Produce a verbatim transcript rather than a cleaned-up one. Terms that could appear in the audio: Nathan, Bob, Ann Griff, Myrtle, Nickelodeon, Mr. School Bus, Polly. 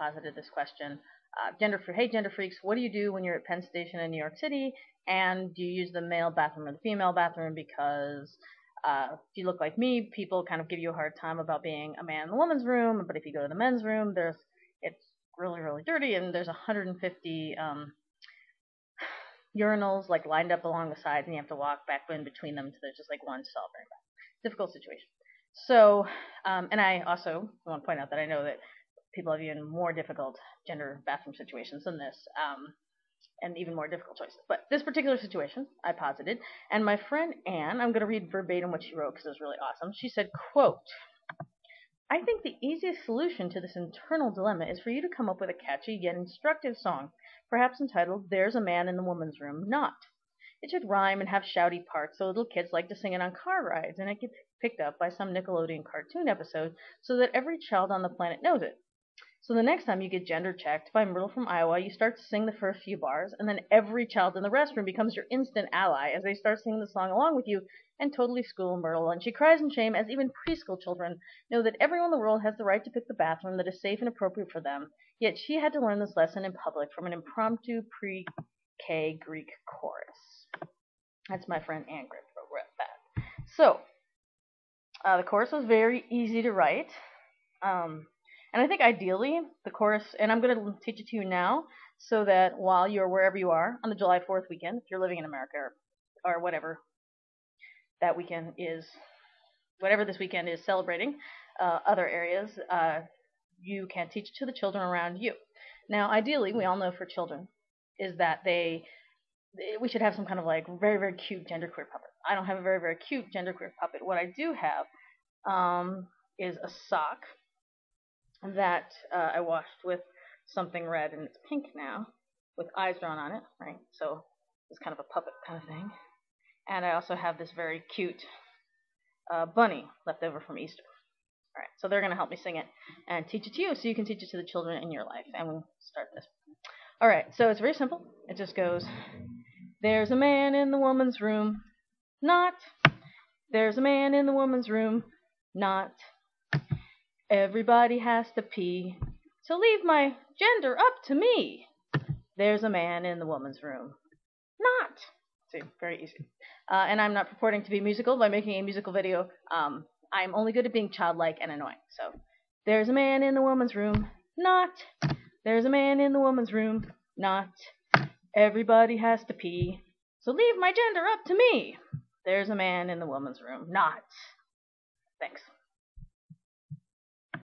posited this question. Uh, gender free, hey gender freaks, what do you do when you're at Penn Station in New York City, and do you use the male bathroom or the female bathroom? Because uh, if you look like me, people kind of give you a hard time about being a man in the woman's room, but if you go to the men's room, there's it's really really dirty, and there's one hundred fifty um, urinals like lined up along the sides, and you have to walk back in between them, so there's just like one stall very bad. Difficult situation. So, um, and I also want to point out that I know that people have even more difficult gender bathroom situations than this, um, and even more difficult choices. But this particular situation, I posited, and my friend Ann, I'm going to read verbatim what she wrote because it was really awesome. She said, quote, "I think the easiest solution to this internal dilemma is for you to come up with a catchy yet instructive song, perhaps entitled, 'There's a Man in the Woman's Room, Not.' It should rhyme and have shouty parts, so little kids like to sing it on car rides, and it gets picked up by some Nickelodeon cartoon episode so that every child on the planet knows it. So the next time you get gender checked by Myrtle from Iowa, you start to sing the first few bars, and then every child in the restroom becomes your instant ally as they start singing the song along with you and totally school Myrtle. And she cries in shame as even preschool children know that everyone in the world has the right to pick the bathroom that is safe and appropriate for them. Yet she had to learn this lesson in public from an impromptu pre-K Greek chorus." That's my friend Ann Griff who wrote that. So, uh, the chorus was very easy to write. Um... And I think ideally, the chorus, and I'm going to teach it to you now, so that while you're wherever you are on the July fourth weekend, if you're living in America or, or whatever that weekend is, whatever this weekend is celebrating, uh, other areas, uh, you can teach it to the children around you. Now, ideally, we all know for children is that they, we should have some kind of like very, very cute genderqueer puppet. I don't have a very, very cute genderqueer puppet. What I do have um, is a sock that uh, I washed with something red, and it's pink now, with eyes drawn on it, right? So it's kind of a puppet kind of thing. And I also have this very cute uh, bunny left over from Easter. All right, so they're going to help me sing it and teach it to you, so you can teach it to the children in your life. And we'll start this. All right, so it's very simple. It just goes, "There's a man in the woman's room, not. There's a man in the woman's room, not. Everybody has to pee, so leave my gender up to me. There's a man in the woman's room, not." See, very easy. Uh, and I'm not purporting to be musical by making a musical video. Um, I'm only good at being childlike and annoying. So, "There's a man in the woman's room, not. There's a man in the woman's room, not. Everybody has to pee, so leave my gender up to me. There's a man in the woman's room, not." Thanks.